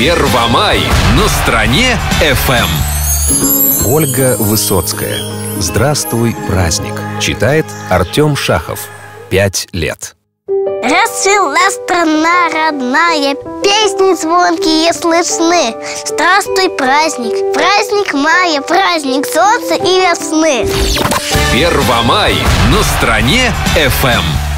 Первомай на стране ФМ. Ольга Высоцкая. «Здравствуй, праздник». Читает Артем Шахов. 5 лет. Расцвела страна родная, песни звонкие слышны. Здравствуй, праздник, праздник мая, праздник солнца и весны. Первомай на стране ФМ.